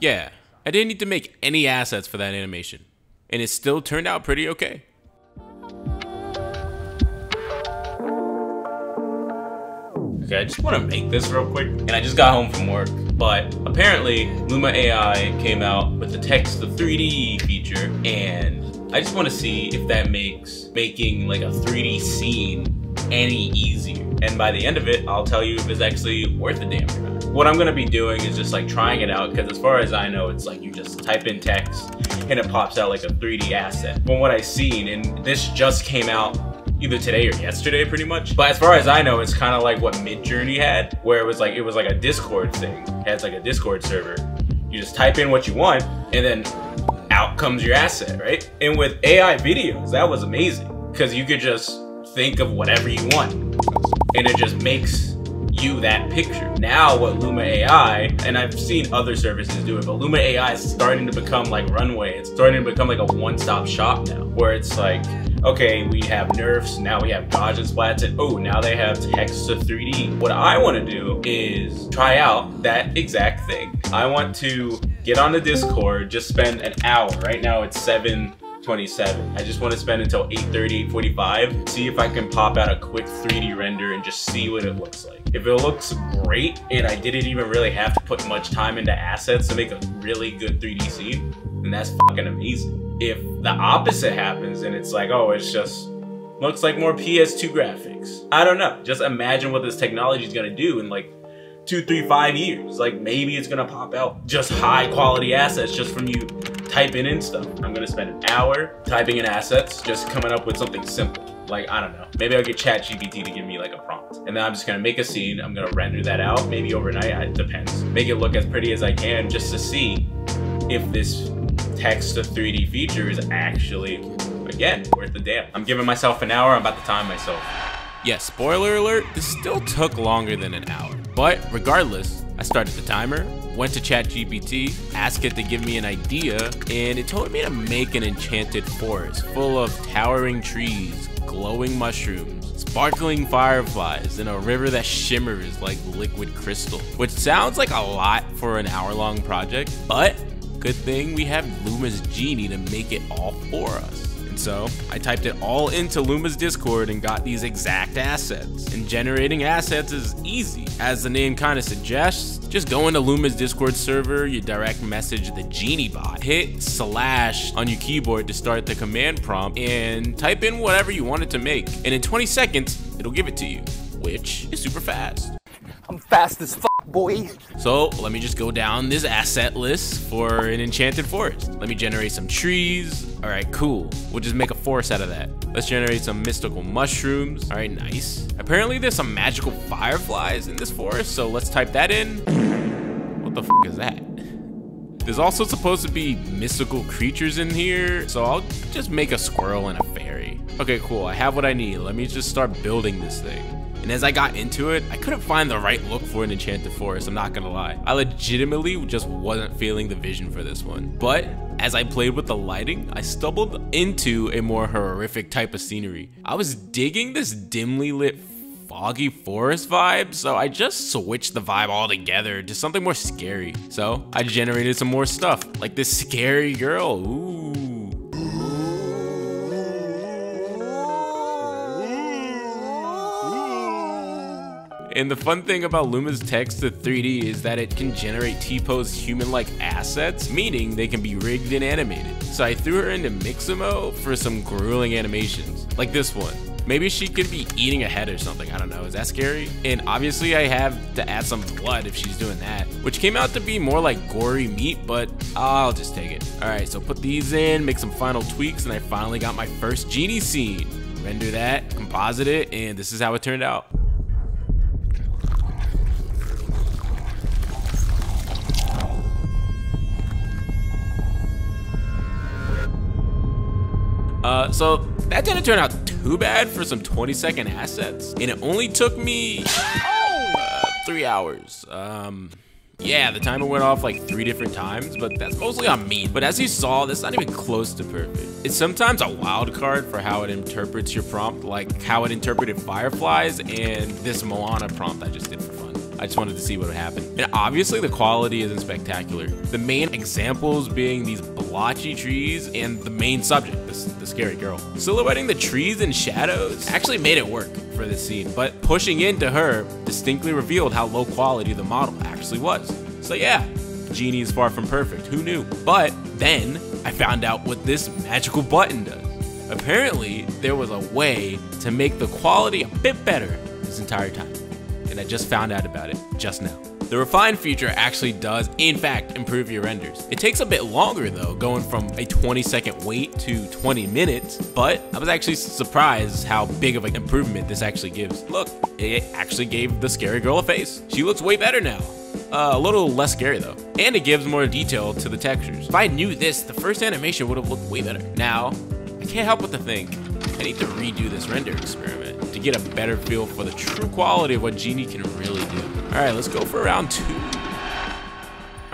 Yeah, I didn't need to make any assets for that animation, and it still turned out pretty okay. Okay, I just want to make this real quick, and I just got home from work, but apparently Luma AI came out with the text to 3D feature, and I just want to see if that makes making like a 3D scene any easier. And by the end of it, I'll tell you if it's actually worth a damn or not. What I'm going to be doing is just like trying it out, because as far as I know, it's like you just type in text and it pops out like a 3D asset. From what I've seen, and this just came out either today or yesterday pretty much, but as far as I know, it's kind of like what Midjourney had, where it was like a Discord thing. It has like a Discord server. You just type in what you want and then out comes your asset, right? And with AI videos, that was amazing, because you could just think of whatever you want and it just makes you that picture. Now what Luma AI, and I've seen other services do it, but Luma AI is starting to become like Runway. It's starting to become like a one-stop shop now, where it's like, okay, we have nerfs, now we have dodge and splats, and oh, now they have text to 3D. What I want to do is try out that exact thing. I want to get on the Discord, just spend an hour. Right now it's 7:27. I just want to spend until 8:30, 8:45. See if I can pop out a quick 3D render and just see what it looks like. If it looks great, and I didn't even really have to put much time into assets to make a really good 3D scene, then that's fucking amazing. If the opposite happens and it's like, oh, it's just looks like more PS2 graphics, I don't know. Just imagine what this technology is gonna do in like 2, 3, 5 years. Like maybe it's gonna pop out just high quality assets just from you typing in stuff. I'm gonna spend an hour typing in assets, just coming up with something simple. Like, I don't know, maybe I'll get ChatGPT to give me like a prompt, and then I'm just gonna make a scene. I'm gonna render that out, maybe overnight, it depends. Make it look as pretty as I can, just to see if this text to 3D feature is actually, again, worth the damn. I'm giving myself an hour, I'm about to time myself. Yeah, spoiler alert, this still took longer than an hour, but regardless, I started the timer, went to ChatGPT, asked it to give me an idea, and it told me to make an enchanted forest full of towering trees, glowing mushrooms, sparkling fireflies, and a river that shimmers like liquid crystal. Which sounds like a lot for an hour-long project, but good thing we have Luma's Genie to make it all for us. So I typed it all into Luma's Discord and got these exact assets. And generating assets is easy, as the name kind of suggests. Just go into Luma's Discord server, you direct message the Genie bot, hit / on your keyboard to start the command prompt, and type in whatever you want it to make. And in 20 seconds, it'll give it to you, which is super fast. I'm fast as fuck, boy. So let me just go down this asset list for an enchanted forest. Let me generate some trees. All right, cool. We'll just make a forest out of that. Let's generate some mystical mushrooms. All right, nice. Apparently there's some magical fireflies in this forest, so let's type that in. What the fuck is that? There's also supposed to be mystical creatures in here, so I'll just make a squirrel and a fairy. Okay, cool, I have what I need. Let me just start building this thing. And as I got into it, I couldn't find the right look for an enchanted forest, I'm not gonna lie. I legitimately just wasn't feeling the vision for this one. But as I played with the lighting, I stumbled into a more horrific type of scenery. I was digging this dimly lit foggy forest vibe, so I just switched the vibe altogether to something more scary. So I generated some more stuff, like this scary girl, ooh. And the fun thing about Luma's text to 3D is that it can generate T-Pose human-like assets, meaning they can be rigged and animated. So I threw her into Mixamo for some grueling animations, like this one. Maybe she could be eating a head or something, I don't know, is that scary? And obviously I have to add some blood if she's doing that, which came out to be more like gory meat, but I'll just take it. All right, so put these in, make some final tweaks, and I finally got my first Genie scene. Render that, composite it, and this is how it turned out. So that didn't turn out too bad for some 20-second assets, and it only took me 3 hours. Yeah, the timer went off like 3 different times, but that's mostly on me. But as you saw, that's not even close to perfect. It's sometimes a wild card for how it interprets your prompt, like how it interpreted fireflies and this Moana prompt I just did for fun. I just wanted to see what would happen. And obviously the quality isn't spectacular. The main examples being these blotchy trees and the main subject, the scary girl. Silhouetting the trees and shadows actually made it work for this scene, but pushing into her distinctly revealed how low quality the model actually was. So yeah, Genie is far from perfect, who knew? But then I found out what this magical button does. Apparently, there was a way to make the quality a bit better this entire time, and I just found out about it just now. The refine feature actually does, in fact, improve your renders. It takes a bit longer though, going from a 20-second wait to 20 minutes, but I was actually surprised how big of an improvement this actually gives. Look, it actually gave the scary girl a face. She looks way better now. A little less scary though, and it gives more detail to the textures. If I knew this, the first animation would have looked way better. Now, I can't help but to think I need to redo this render experiment to get a better feel for the true quality of what Genie can really do. All right, let's go for round 2. All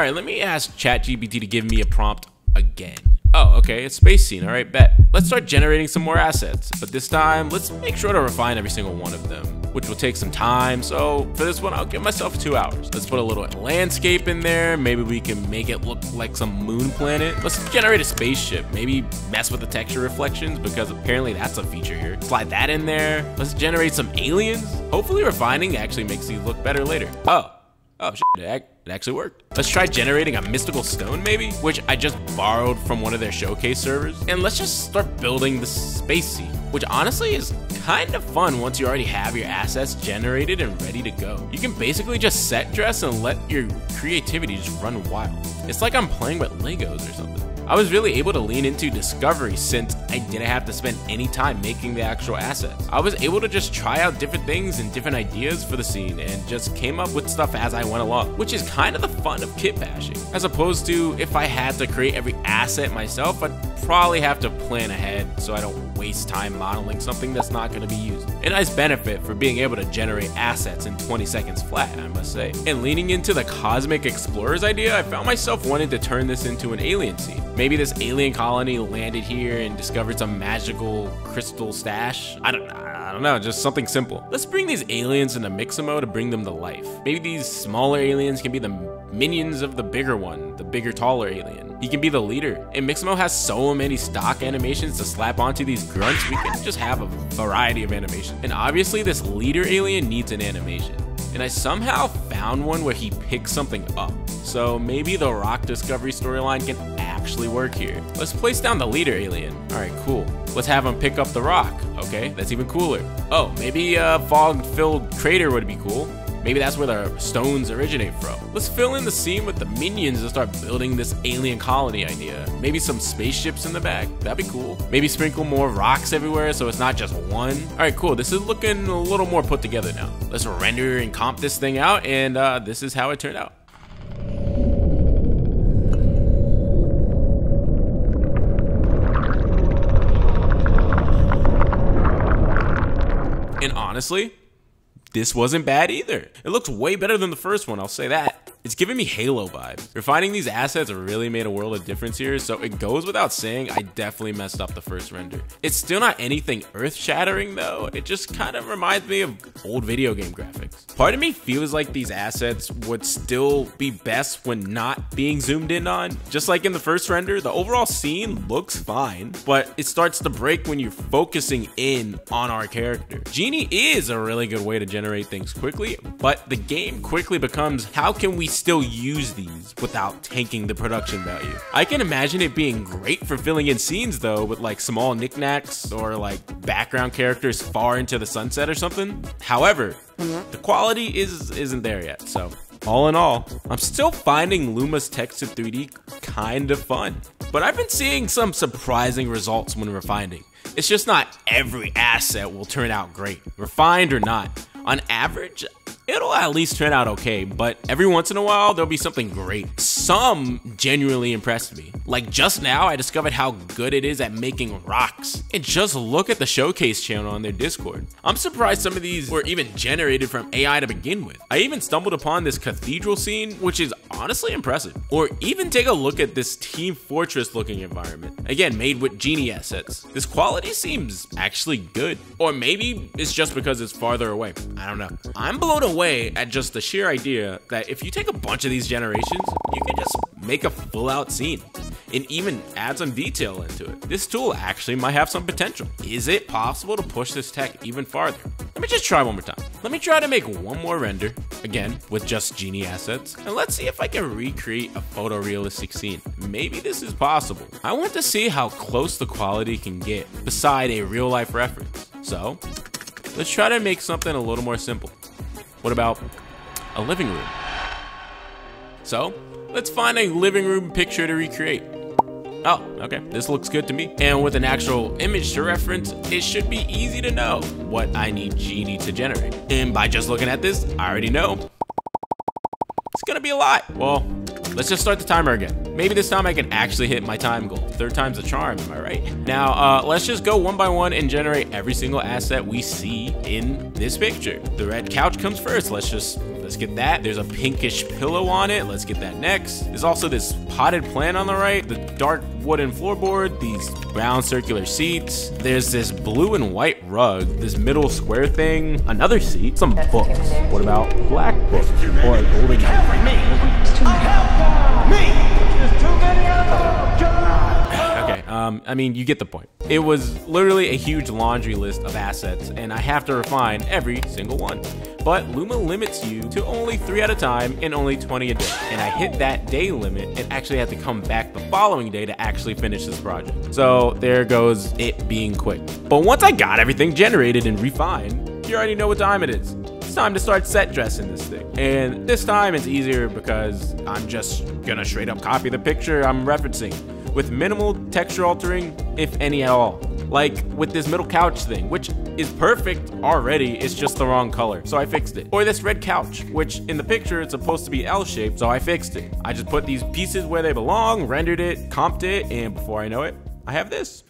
right, let me ask ChatGPT to give me a prompt again. Oh, okay, it's space scene, all right, bet. Let's start generating some more assets, but this time, let's make sure to refine every single one of them, which will take some time, so for this one, I'll give myself 2 hours. Let's put a little landscape in there. Maybe we can make it look like some moon planet. Let's generate a spaceship. Maybe mess with the texture reflections, because apparently that's a feature here. Slide that in there. Let's generate some aliens. Hopefully refining actually makes these look better later. Oh, shit, it actually worked. Let's try generating a mystical stone maybe, which I just borrowed from one of their showcase servers. And let's just start building the space scene, which honestly is kind of fun once you already have your assets generated and ready to go. You can basically just set dress and let your creativity just run wild. It's like I'm playing with Legos or something. I was really able to lean into discovery since I didn't have to spend any time making the actual assets. I was able to just try out different things and different ideas for the scene and just came up with stuff as I went along, which is kind of the fun of kit bashing. As opposed to if I had to create every asset myself, I'd probably have to plan ahead so I don't waste time modeling something that's not going to be used. A nice benefit for being able to generate assets in 20 seconds flat, I must say. And leaning into the cosmic explorers idea, I found myself wanting to turn this into an alien scene. Maybe this alien colony landed here and discovered some magical crystal stash. I don't know, just something simple. Let's bring these aliens into Mixamo to bring them to life. Maybe these smaller aliens can be the minions of the bigger one, the bigger, taller alien. He can be the leader. And Mixamo has so many stock animations to slap onto these grunts, we can just have a variety of animations. And obviously this leader alien needs an animation. And I somehow found one where he picks something up. So maybe the rock discovery storyline can actually work here. Let's place down the leader alien. All right, cool. Let's have him pick up the rock. Okay, that's even cooler. Oh, maybe a fog-filled crater would be cool. Maybe that's where the stones originate from. Let's fill in the scene with the minions and start building this alien colony idea. Maybe some spaceships in the back, that'd be cool. Maybe sprinkle more rocks everywhere so it's not just one. All right, cool, this is looking a little more put together now. Let's render and comp this thing out, and this is how it turned out. And honestly, this wasn't bad either. It looks way better than the first one, I'll say that. It's giving me Halo vibes. Refining these assets really made a world of difference here, so it goes without saying I definitely messed up the first render. It's still not anything earth-shattering though, it just kind of reminds me of old video game graphics. Part of me feels like these assets would still be best when not being zoomed in on. Just like in the first render, the overall scene looks fine, but it starts to break when you're focusing in on our character. Genie is a really good way to generate things quickly, but the game quickly becomes, how can we still use these without tanking the production value? I can imagine it being great for filling in scenes though, with like small knickknacks or like background characters far into the sunset or something. However, the quality isn't there yet, so all in all, I'm still finding Luma's text to 3D kind of fun, but I've been seeing some surprising results when refining. It's just not every asset will turn out great, refined or not. On average, it'll at least turn out okay, but every once in a while, there'll be something great. Some genuinely impressed me. Like just now, I discovered how good it is at making rocks. And just look at the showcase channel on their Discord. I'm surprised some of these were even generated from AI to begin with. I even stumbled upon this cathedral scene, which is honestly impressive. Or even take a look at this Team Fortress looking environment. Again, made with Genie assets. This quality seems actually good. Or maybe it's just because it's farther away. I don't know. I'm blown away at just the sheer idea that if you take a bunch of these generations, you can just make a full-out scene and even add some detail into it. This tool actually might have some potential. Is it possible to push this tech even farther? Let me just try one more time. Let me try to make one more render, again, with just Genie assets, and let's see if I can recreate a photorealistic scene. Maybe this is possible. I want to see how close the quality can get beside a real-life reference. So, let's try to make something a little more simple. What about a living room? So, let's find a living room picture to recreate. Oh, okay, this looks good to me. And with an actual image to reference, it should be easy to know what I need Genie to generate. And by just looking at this, I already know it's gonna be a lot. Well, let's just start the timer again. Maybe this time I can actually hit my time goal. Third time's a charm, am I right? Now, let's just go one by one and generate every single asset we see in this picture. The red couch comes first. Let's get that. There's a pinkish pillow on it. Let's get that next. There's also this potted plant on the right, the dark wooden floorboard, these brown circular seats. There's this blue and white rug, this middle square thing, another seat, some books. What about black books? Or a golden Okay, I mean, you get the point. It was literally a huge laundry list of assets, and I have to refine every single one. But Luma limits you to only 3 at a time and only 20 a day. And I hit that day limit and actually had to come back the following day to actually finish this project. So there goes it being quick. But once I got everything generated and refined, you already know what time it is. It's time to start set dressing this thing. And this time it's easier because I'm just gonna straight up copy the picture I'm referencing with minimal texture altering, if any at all. Like with this middle couch thing, which is perfect already, it's just the wrong color, so I fixed it. Or this red couch, which in the picture it's supposed to be L-shaped, so I fixed it. I just put these pieces where they belong, rendered it, comped it, and before I know it, I have this.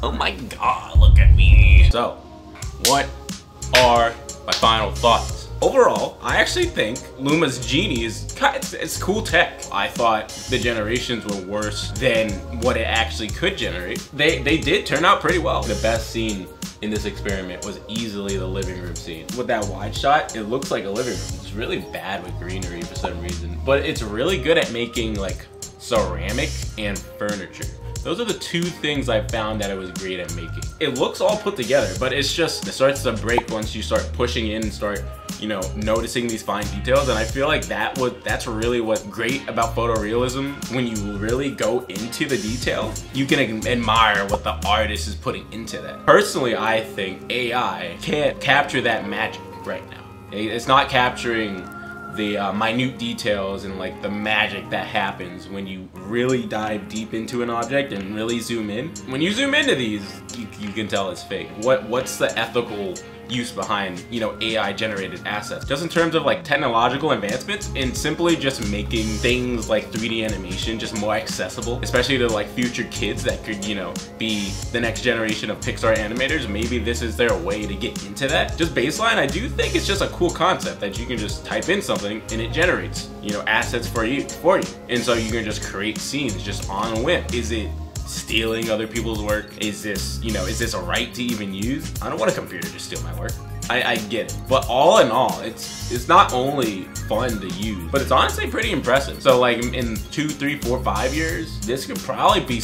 Oh my god, look at me. So, what are my final thoughts? Overall, I actually think Luma's Genie is it's cool tech. I thought the generations were worse than what it actually could generate. They did turn out pretty well. The best scene in this experiment was easily the living room scene. With that wide shot, it looks like a living room. It's really bad with greenery for some reason, but it's really good at making like ceramic and furniture. Those are the two things I found that it was great at making. It looks all put together, but it's just, it starts to break once you start pushing in and start, you know, noticing these fine details. And I feel like that's really what's great about photorealism. When you really go into the detail, you can admire what the artist is putting into that. Personally, I think AI can't capture that magic right now. It's not capturing the minute details and like the magic that happens when you really dive deep into an object and really zoom in. When you zoom into these, you can tell it's fake. What's the ethical use behind, you know, AI generated assets? Just in terms of like technological advancements and simply just making things like 3D animation just more accessible, especially to like future kids that could, you know, be the next generation of Pixar animators. Maybe this is their way to get into that. Just baseline, I do think it's just a cool concept that you can just type in something and it generates, you know, assets for you. And so you can just create scenes just on a whim. Is it stealing other people's work? Is this, you know, is this a right to even use? I don't want a computer to steal my work. I get it. But all in all, it's not only fun to use, but it's honestly pretty impressive. So like in 2, 3, 4, 5 years, this could probably be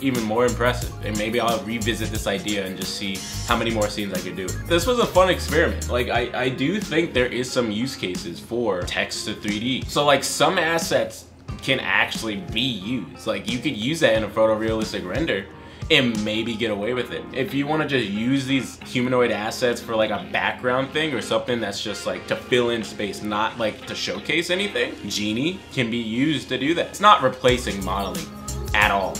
even more impressive. And maybe I'll revisit this idea and just see how many more scenes I could do. This was a fun experiment. Like I do think there is some use cases for text to 3D. So like some assets can actually be used. Like you could use that in a photorealistic render and maybe get away with it. If you want to just use these humanoid assets for like a background thing or something that's just like to fill in space, not like to showcase anything, Genie can be used to do that. It's not replacing modeling at all,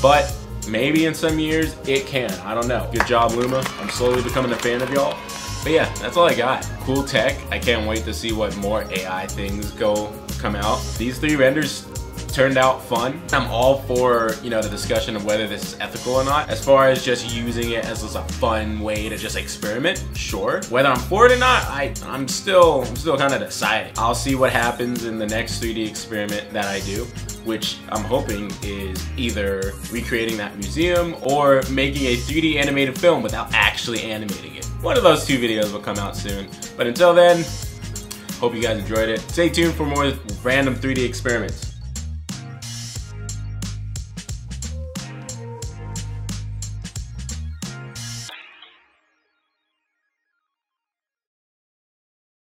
but maybe in some years it can. I don't know. Good job, Luma. I'm slowly becoming a fan of y'all. But yeah, that's all I got. Cool tech. I can't wait to see what more AI things come out. These three renders turned out fun. I'm all for, you know, the discussion of whether this is ethical or not. As far as just using it as just a fun way to just experiment, sure. Whether I'm for it or not, I'm still kind of deciding. I'll see what happens in the next 3D experiment that I do, which I'm hoping is either recreating that museum or making a 3D animated film without actually animating it. One of those two videos will come out soon. But until then, hope you guys enjoyed it. Stay tuned for more random 3D experiments.